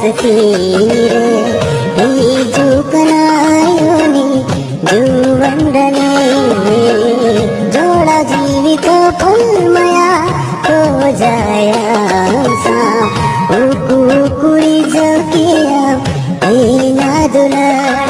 तस्वीर जो बनायो ने जो वंदनाए जोड़ा जीवित फूल माया तो जाया सा उकु कुरी जो किया ए ना दुला।